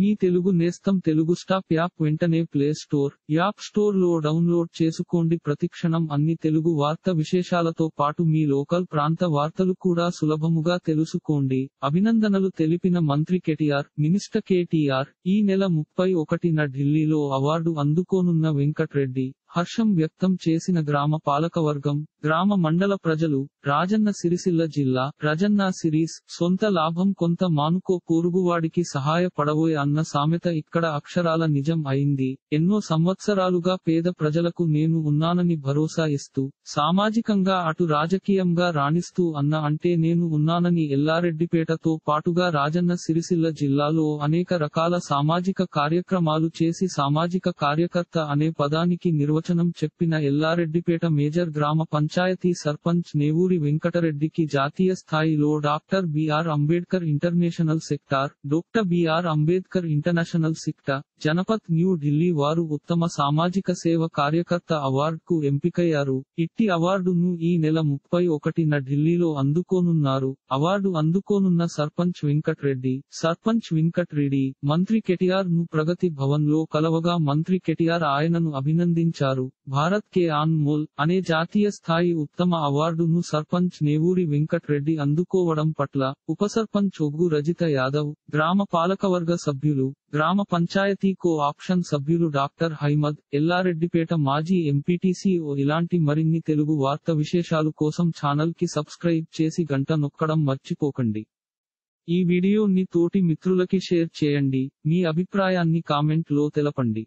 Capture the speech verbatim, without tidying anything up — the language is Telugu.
మీ తెలుగు నేస్తం తెలుగు స్టాప్ యాప్ వెంటనే ప్లే స్టోర్ యాప్ స్టోర్ లో డౌన్లోడ్ చేసుకోండి. ప్రతిక్షణం అన్ని తెలుగు వార్త విశేషాలతో పాటు మీ లోకల్ ప్రాంత వార్తలు కూడా సులభముగా తెలుసుకోండి. అభినందనలు తెలిపిన మంత్రి కేటీఆర్ మినిస్టర్ కేటీఆర్ ఈ నెల ముప్పై ఒకటిన ఢిల్లీలో అవార్డు అందుకోనున్న వెంకట్ రెడ్డి హర్షం వ్యక్తం చేసిన గ్రామ పాలకవర్గం గ్రామ మండల ప్రజలు రాజన్న సిరిసిల్ల జిల్లా రాజన్న సిరీస్ సొంత లాభం కొంత మానుకో పూరుగువాడికి సహాయపడబోయే అన్న సామెత ఇక్కడ అక్షరాల నిజం అయింది. ఎన్నో సంవత్సరాలుగా పేద ప్రజలకు నేను ఉన్నానని భరోసా ఇస్తూ సామాజికంగా అటు రాజకీయంగా రాణిస్తూ అన్న అంటే నేను ఉన్నానని ఎల్లారెడ్డిపేటతో పాటుగా రాజన్న సిరిసిల్ల జిల్లాలో అనేక రకాల సామాజిక కార్యక్రమాలు చేసి సామాజిక కార్యకర్త అనే పదానికి నిర్వ వచనం చెప్పిన ఎల్లారెడ్డిపేట మేజర్ గ్రామ పంచాయతీ సర్పంచ్ నేవూరి వెంకట రెడ్డికి జాతీయ స్థాయిలో doctor B R Ambedkar international sector doctor B R Ambedkar international sector Janpath new Delhi వారు ఉత్తమ సామాజిక సేవ కార్యకర్త అవార్డుకు ఎంపికయ్యారు. ఇట్టి అవార్డును ఈ నెల ముప్పై ఒకటిన ఢిల్లీలో అందుకోనున్నారు. అవార్డు అందుకోనున్న సర్పంచ్ వెంకట్ రెడ్డి సర్పంచ్ వెంకట్ రెడ్డి మంత్రి కేటీఆర్ ను ప్రగతి భవన్ లో కలవగా మంత్రి కేటీఆర్ ఆయనను అభినందించారు. भारत के अनमोल अने जातीय स्थाई उत्तम अवार्डुनु सर्पंच नेवूरी वेंकट रेड्डी अंदुकोवडं पट्ल उप सर्पंच ओग्गु रजिता यादव ग्राम पालकवर्ग सभ्युलु ग्राम पंचायती को ఆప్షన్ సభ్యులు డాక్టర్ అహ్మద్ ఎల్లా రెడ్డిపేట మాజీ ఎం పీ టీ సీ ఓ ఇలాంటి మరిన్ని తెలుగు వార్త విశేషాలు కోసం ఛానల్ కి సబ్స్క్రైబ్ చేసి గంట నొక్కడం మర్చిపోకండి. ఈ వీడియోని తోటి మిత్రులకి షేర్ చేయండి. మీ అభిప్రాయాన్ని కామెంట్ లో తెలపండి.